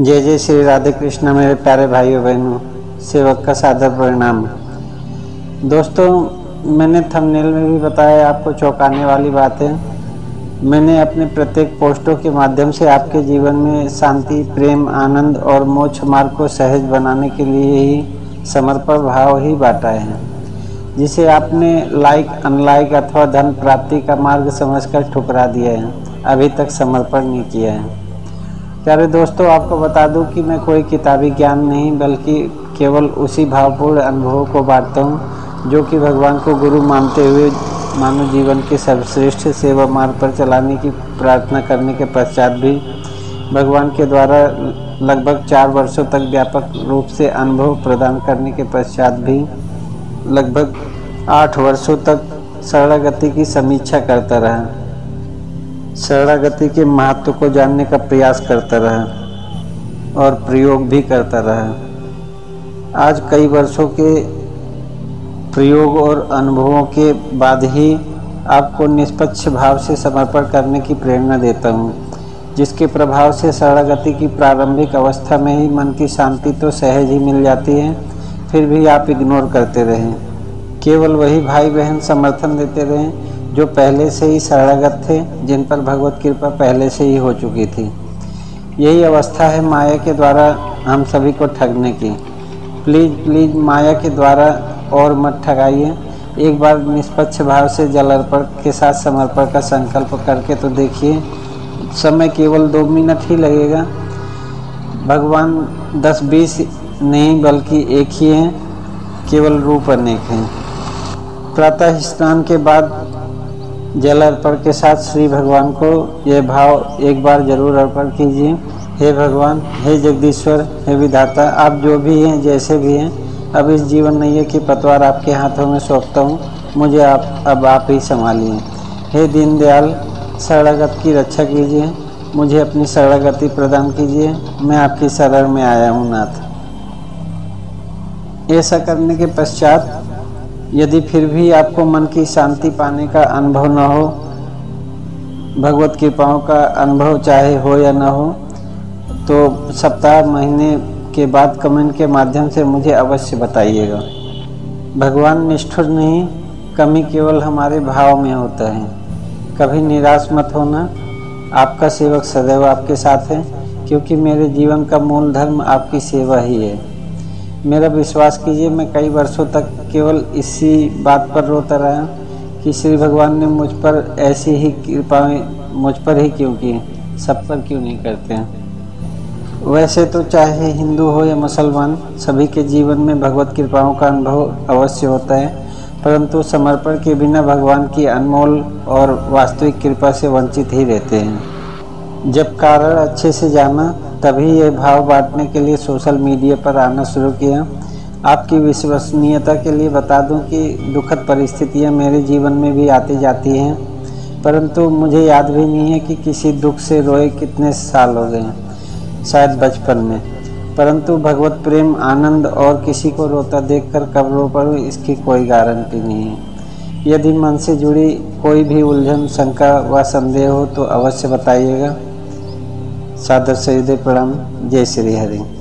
जय जय श्री राधे कृष्ण मेरे प्यारे भाइयों बहनों, सेवक का सादर परिणाम। दोस्तों, मैंने थंबनेल में भी बताया आपको चौंकाने वाली बातें। मैंने अपने प्रत्येक पोस्टों के माध्यम से आपके जीवन में शांति, प्रेम, आनंद और मोक्ष मार्ग को सहज बनाने के लिए ही समर्पण भाव ही बांटा है, जिसे आपने लाइक, अनलाइक अथवा धन प्राप्ति का मार्ग समझकर ठुकरा दिया है, अभी तक समर्पण नहीं किया है। प्यारे दोस्तों, आपको बता दूं कि मैं कोई किताबी ज्ञान नहीं, बल्कि केवल उसी भावपूर्ण अनुभवों को बांटता हूं जो कि भगवान को गुरु मानते हुए मानव जीवन के सर्वश्रेष्ठ सेवा मार्ग पर चलाने की प्रार्थना करने के पश्चात भी भगवान के द्वारा लगभग 4 वर्षों तक व्यापक रूप से अनुभव प्रदान करने के पश्चात भी लगभग 8 वर्षों तक शरणागति की समीक्षा करता रहा, शरणागति के महत्व को जानने का प्रयास करता रहा और प्रयोग भी करता रहा। आज कई वर्षों के प्रयोग और अनुभवों के बाद ही आपको निष्पक्ष भाव से समर्पण करने की प्रेरणा देता हूँ, जिसके प्रभाव से शरणागति की प्रारंभिक अवस्था में ही मन की शांति तो सहज ही मिल जाती है, फिर भी आप इग्नोर करते रहें। केवल वही भाई बहन समर्थन देते रहें जो पहले से ही शरणागत थे, जिन पर भगवत कृपा पहले से ही हो चुकी थी। यही अवस्था है माया के द्वारा हम सभी को ठगने की। प्लीज़ माया के द्वारा और मत ठगाइए। एक बार निष्पक्ष भाव से जल अर्पण के साथ समर्पण का संकल्प करके तो देखिए। समय केवल 2 मिनट ही लगेगा। भगवान 10-20 नहीं बल्कि एक ही है, केवल रूप अनेक है। प्रातः स्नान के बाद जल अर्पण के साथ श्री भगवान को यह भाव एक बार जरूर अर्पण कीजिए। हे भगवान, हे जगदीश्वर, हे विधाता, आप जो भी हैं, जैसे भी हैं, अब इस जीवन नैये की पतवार आपके हाथों में सौंपता हूँ। मुझे आप ही संभालिए। हे दीनदयाल, शरणागत की रक्षा कीजिए। मुझे अपनी शरणागति प्रदान कीजिए। मैं आपकी शरण में आया हूँ नाथ। ऐसा करने के पश्चात यदि फिर भी आपको मन की शांति पाने का अनुभव न हो, भगवत कृपाओं का अनुभव चाहे हो या न हो, तो सप्ताह महीने के बाद कमेंट के माध्यम से मुझे अवश्य बताइएगा। भगवान निष्ठुर नहीं, कमी केवल हमारे भाव में होता है। कभी निराश मत होना। आपका सेवक सदैव आपके साथ है, क्योंकि मेरे जीवन का मूल धर्म आपकी सेवा ही है। मेरा विश्वास कीजिए, मैं कई वर्षों तक केवल इसी बात पर रोता रहा कि श्री भगवान ने मुझ पर ऐसी ही कृपाएं मुझ पर ही क्यों की, सब पर क्यों नहीं करते हैं। वैसे तो चाहे हिंदू हो या मुसलमान, सभी के जीवन में भगवत कृपाओं का अनुभव अवश्य होता है, परंतु समर्पण के बिना भगवान की अनमोल और वास्तविक कृपा से वंचित ही रहते हैं। जब कारण अच्छे से जाना, तभी यह भाव बांटने के लिए सोशल मीडिया पर आना शुरू किया। आपकी विश्वसनीयता के लिए बता दूं कि दुखद परिस्थितियां मेरे जीवन में भी आती जाती हैं, परंतु मुझे याद भी नहीं है कि किसी दुख से रोए कितने साल हो गए, शायद बचपन में। परंतु भगवत प्रेम, आनंद और किसी को रोता देखकर कब रो पड़ूं, इसकी कोई गारंटी नहीं है। यदि मन से जुड़ी कोई भी उलझन, शंका व संदेह हो तो अवश्य बताइएगा। सादर से हृदय प्रणाम। जय श्री हरि।